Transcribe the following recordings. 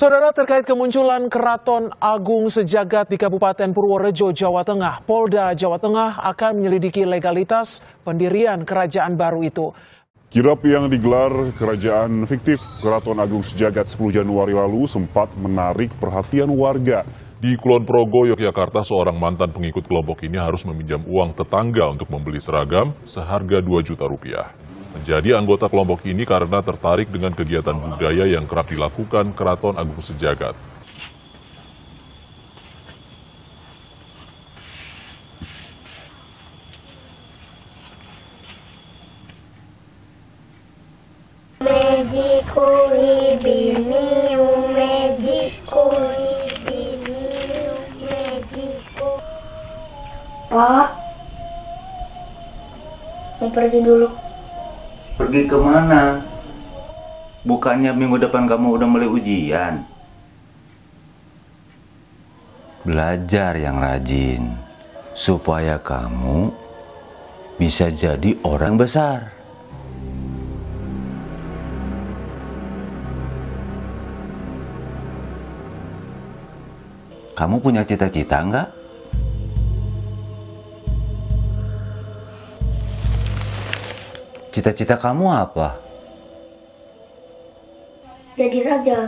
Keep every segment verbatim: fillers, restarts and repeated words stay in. Saudara, terkait kemunculan Keraton Agung Sejagat di Kabupaten Purworejo, Jawa Tengah, Polda Jawa Tengah akan menyelidiki legalitas pendirian kerajaan baru itu. Kirap yang digelar kerajaan fiktif Keraton Agung Sejagat sepuluh Januari lalu sempat menarik perhatian warga. Di Kulon Progo, Yogyakarta, seorang mantan pengikut kelompok ini harus meminjam uang tetangga untuk membeli seragam seharga dua juta rupiah. Menjadi anggota kelompok ini karena tertarik dengan kegiatan budaya yang kerap dilakukan Keraton Agung Sejagat. Meji kuri bini umeji kuri. Pak, mau pergi dulu. Pergi kemana? Bukannya minggu depan kamu udah mulai ujian? Belajar yang rajin, supaya kamu bisa jadi orang besar. Kamu punya cita-cita enggak? Cita-cita kamu apa? Jadi raja.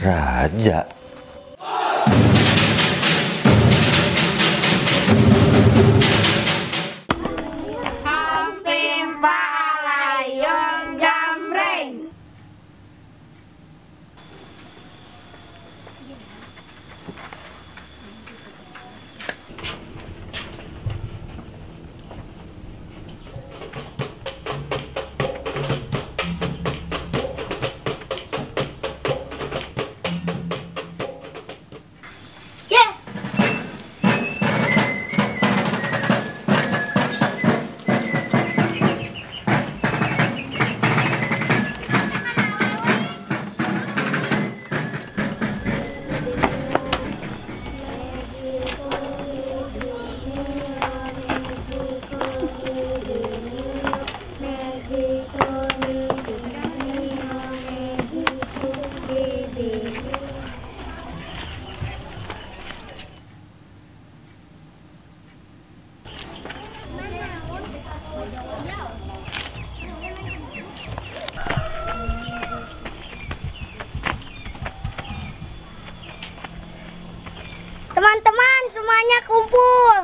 Raja? Teman-teman semuanya kumpul.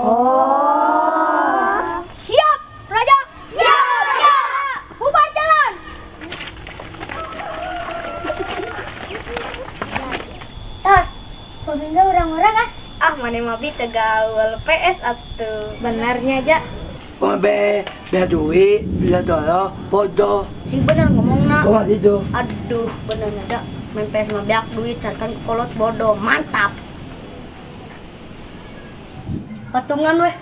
Oh. Siap, Raja. Siap, Raja. Bubar jalan. Tat, kok bingga orang-orang ah? Ah, mana mabi tegaul P S atuh. Benarnya aja. Mabe, bea duit, bila dolo, bodoh. Si benar ngomong nak. Oh, itu. Aduh, benar aja. Main P S mabeak duit, carikan kolot bodoh. Mantap. Patungan weh.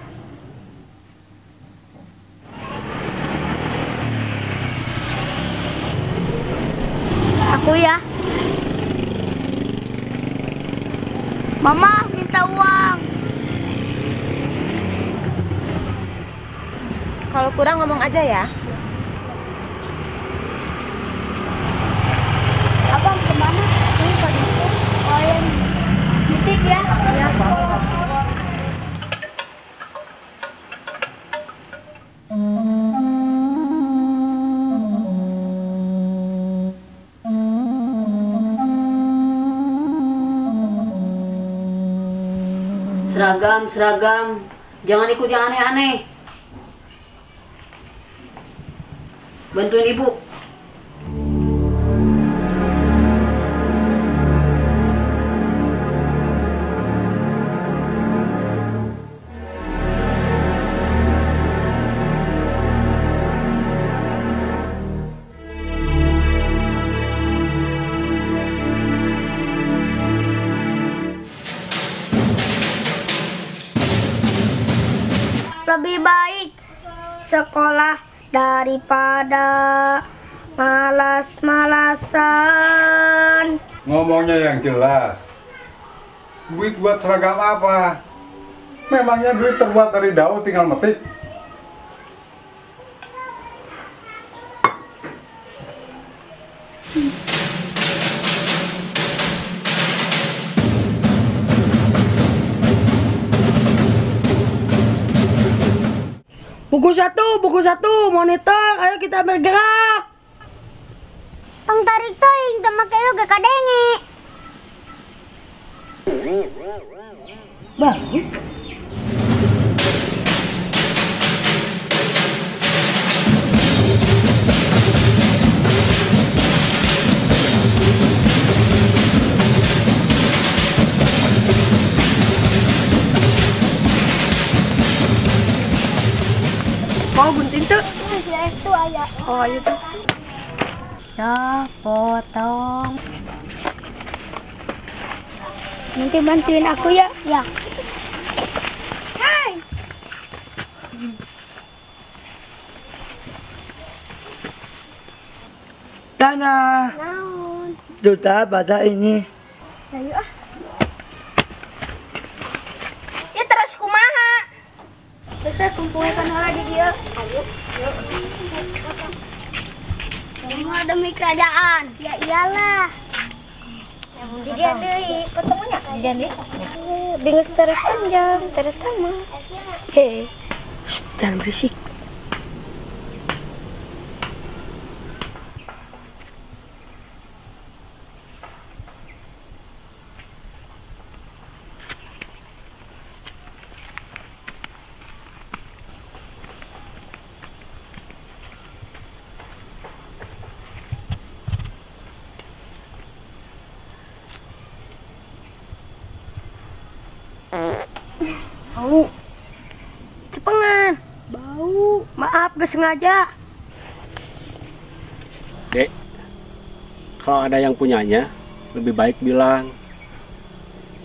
Aku ya. Mama minta uang. Kalau kurang ngomong aja ya. Abang kemana? Ini tadi. Oh yang nitip ya. Ya, Bang. Seragam, seragam, jangan ikut yang aneh-aneh. Bantuin ibu. Lebih baik sekolah daripada malas-malasan. Ngomongnya yang jelas. Duit buat seragam apa? Memangnya duit terbuat dari daun tinggal metik? Buku satu, buku satu, monitor, ayo kita bergerak. Pang tarik toing, temak ayo gak kadenge. Bagus. Mau gunting tuh? Oh, ayo tuh. Ya, potong. Nanti bantuin aku ya? Ya. Hai. Tanah. Naon. Duta baca ini. Ayo ah. Ya terus kumaha? Terus aku kumpulkan olah di dia. Ayo. Semua demi kerajaan. Ya iyalah. Jadi ada ketemunya. Jadi bingung terpanjang terutama. Hei, jangan berisik. Bau cepengan, bau, maaf gak sengaja. Dek, kalau ada yang punyanya lebih baik bilang,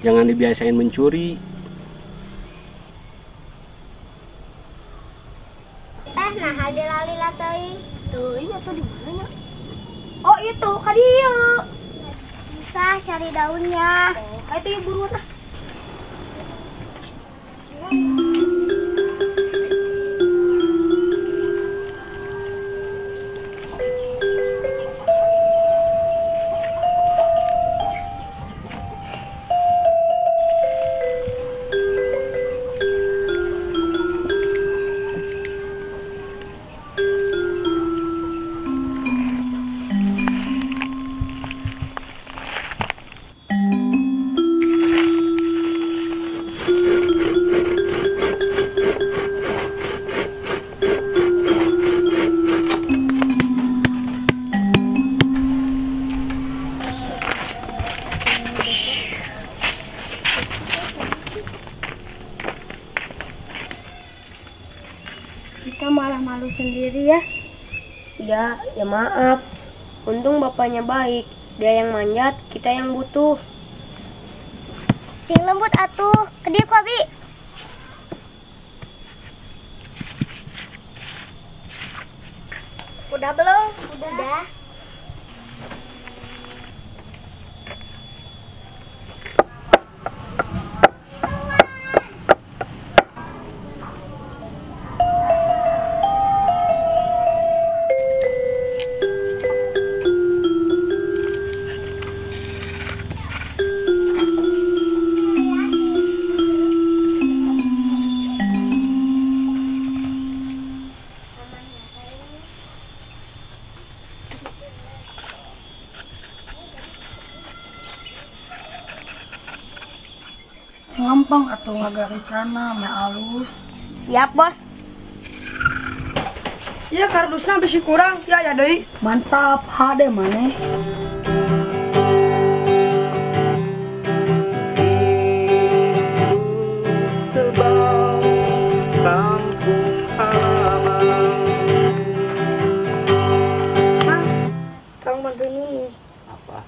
jangan dibiasain mencuri. Eh, nah hadir alila teuing, teuing atau di mana? Oh itu kadieu, susah cari daunnya. Oh, itu ya buruan lah. Kita malah malu sendiri ya. Ya, ya maaf. Untung bapaknya baik. Dia yang manjat, kita yang butuh. Sing lembut atuh, ke dia ku abi. Udah belum? Udah. Udah. Gampang atau garis sana, me halus. Siap, Bos. Iya, kardusnya besi kurang. Ya, ya, deh. Mantap, hade maneh. Mang, tolong bantuin ini. Apa?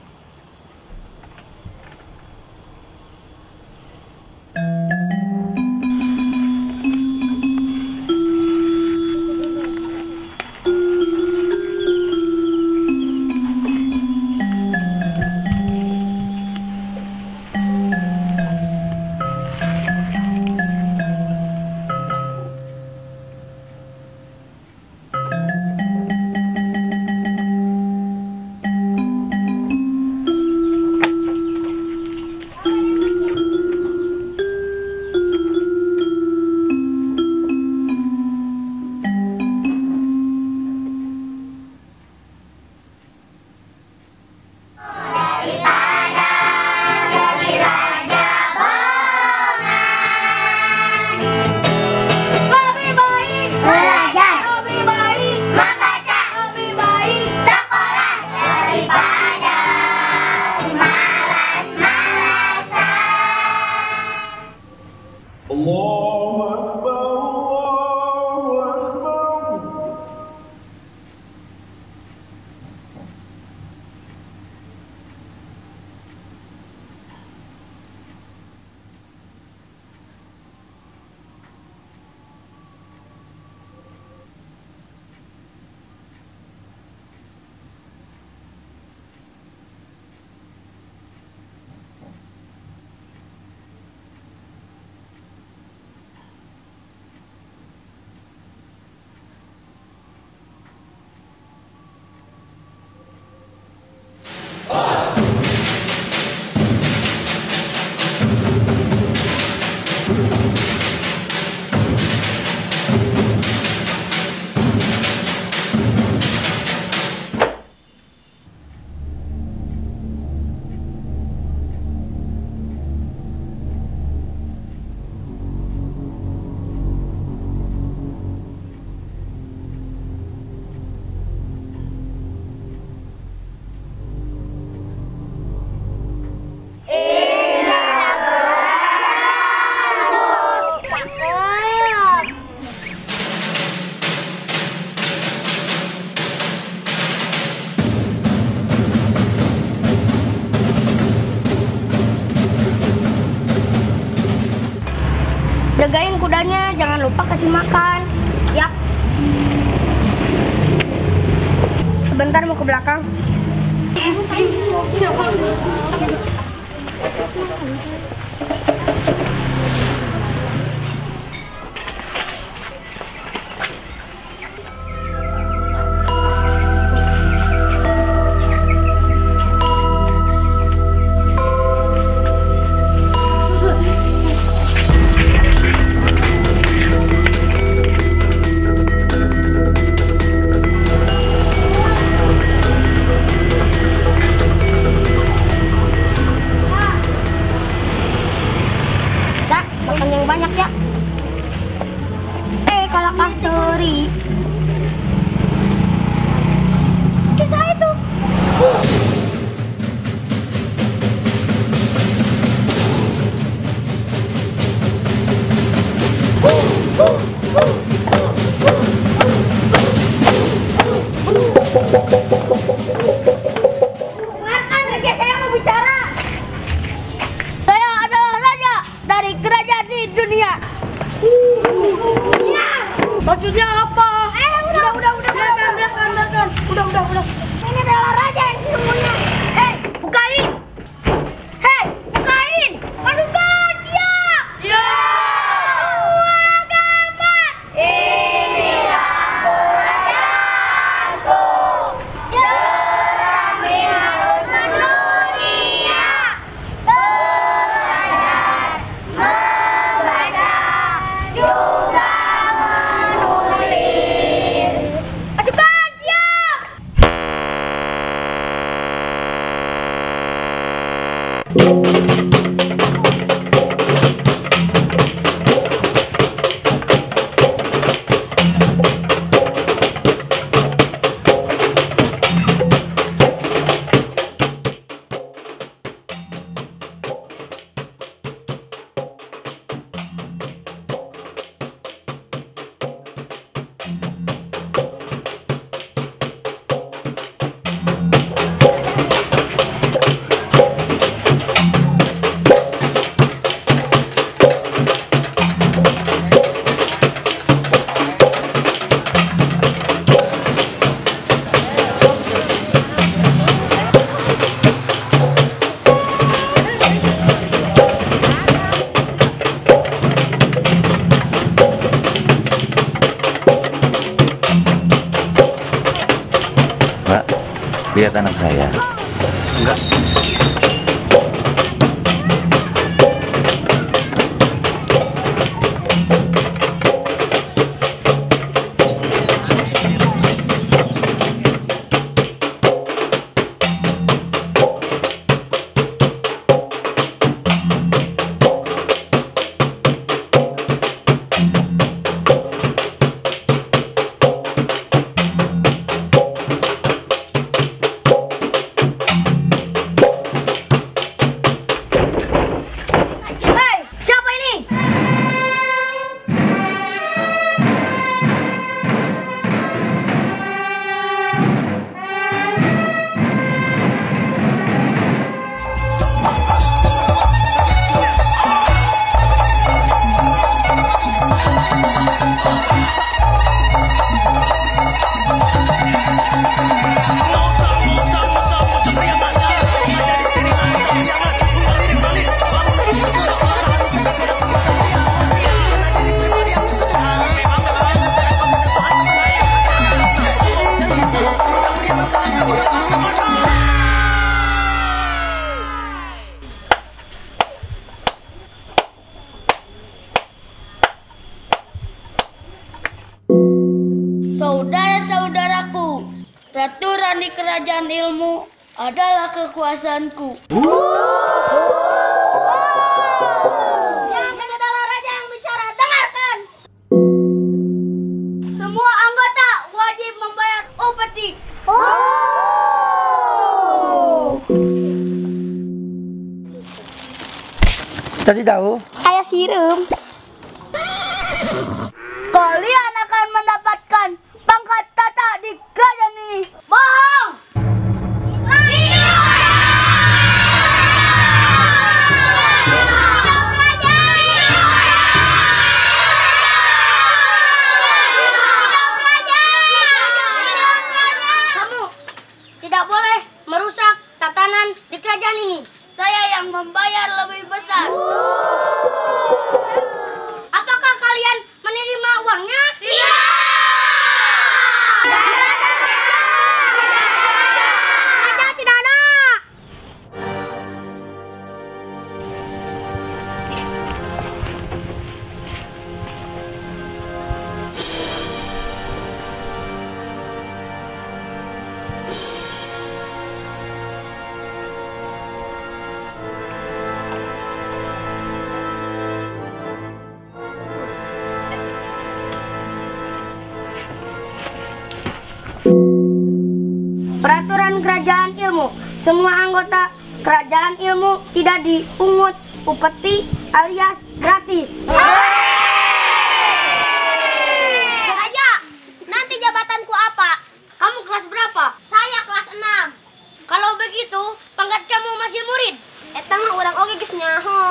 lupa kasih makan. Yap. Sebentar mau ke belakang. Maksudnya apa? Eh, udah, udah, udah, udah, udah, udah, udah, udah, udah, udah. Ini adalah raja yang sesungguhnya. Hei, bukain! Hei, bukain! Masukkan! Siap! Siap! Dua, keempat! Inilah keluargaku, terang-terang untuk dunia, belajar, membaca, juga. Lihat anak saya. Enggak. Saudara-saudaraku, peraturan di kerajaan ilmu adalah kekuasaanku. Yang adalah raja yang bicara, dengarkan. Semua anggota wajib membayar upeti. Jadi tahu? Saya siram. Kalian akan mendapatkan pangkat tata di kerajaan ini. Bohong! Hidup raja! membayar lebih besar. Apakah kalian menerima uangnya? Iya! Tidak ada, tidak ada, tidak ada. Peraturan Kerajaan Ilmu. Semua anggota Kerajaan Ilmu tidak dipungut upeti alias gratis. Raja, nanti jabatanku apa? Kamu kelas berapa? Saya kelas enam. Kalau begitu, pangkat kamu masih murid. Eta mah urang oge geus nyaho.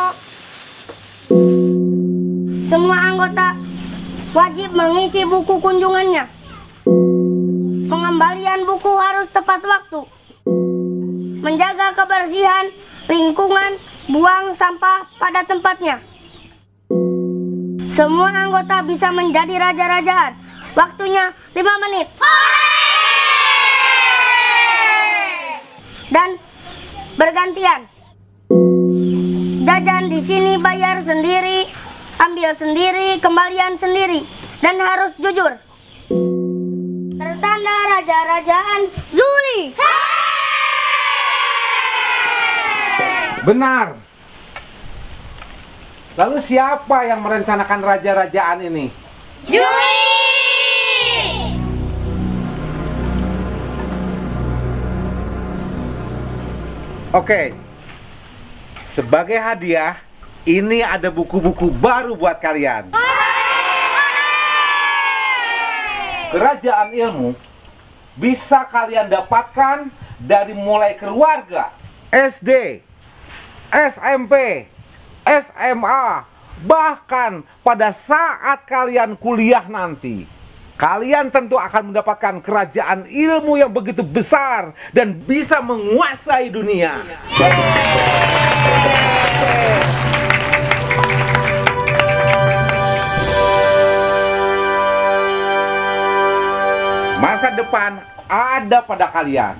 Semua anggota wajib mengisi buku kunjungannya. Pengembalian buku harus tepat waktu. Menjaga kebersihan lingkungan, buang sampah pada tempatnya. Semua anggota bisa menjadi raja-rajaan. Waktunya lima menit. Dan bergantian. Jajan di sini bayar sendiri, ambil sendiri, kembalian sendiri, dan harus jujur. Tertanda raja-rajaan Zuli. Benar. Lalu siapa yang merencanakan raja-rajaan ini? Zuli. Oke. Sebagai hadiah, ini ada buku-buku baru buat kalian. Kerajaan Ilmu bisa kalian dapatkan dari mulai keluarga, S D, S M P, S M A, bahkan pada saat kalian kuliah nanti. Kalian tentu akan mendapatkan Kerajaan Ilmu yang begitu besar dan bisa menguasai dunia. Yeay. Masa depan ada pada kalian.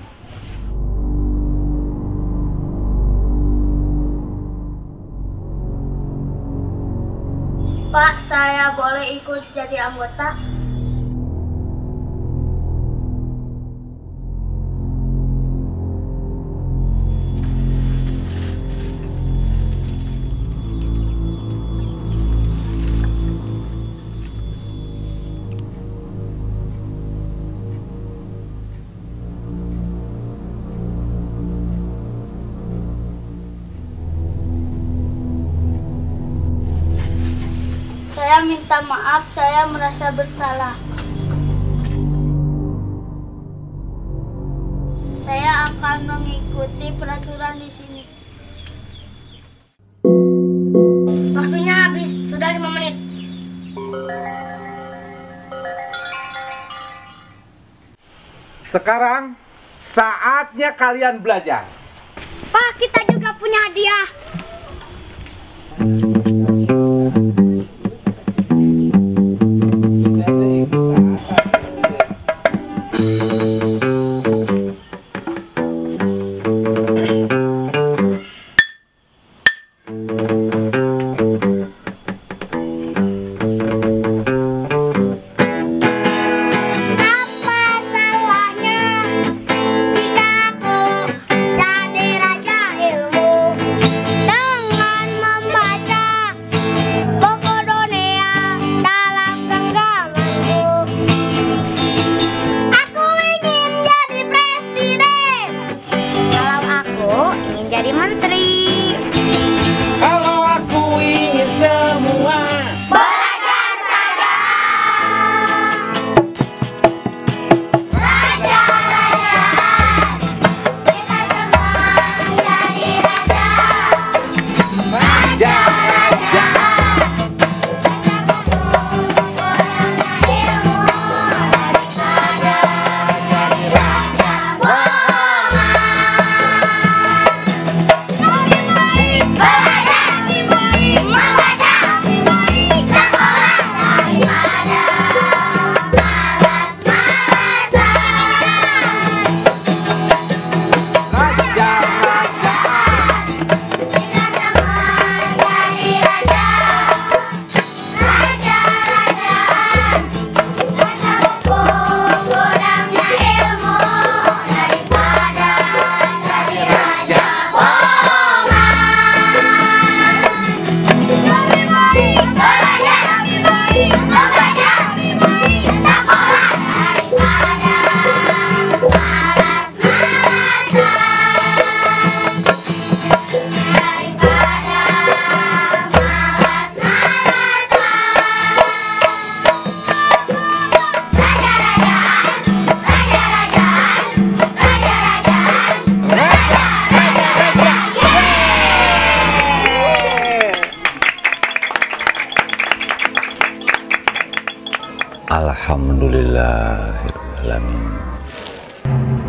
Pak, saya boleh ikut jadi anggota? Saya minta maaf, saya merasa bersalah. Saya akan mengikuti peraturan di sini. Waktunya habis, sudah lima menit. Sekarang saatnya kalian belajar. Pak, kita juga punya hadiah. Alhamdulillahirrahmanirrahim.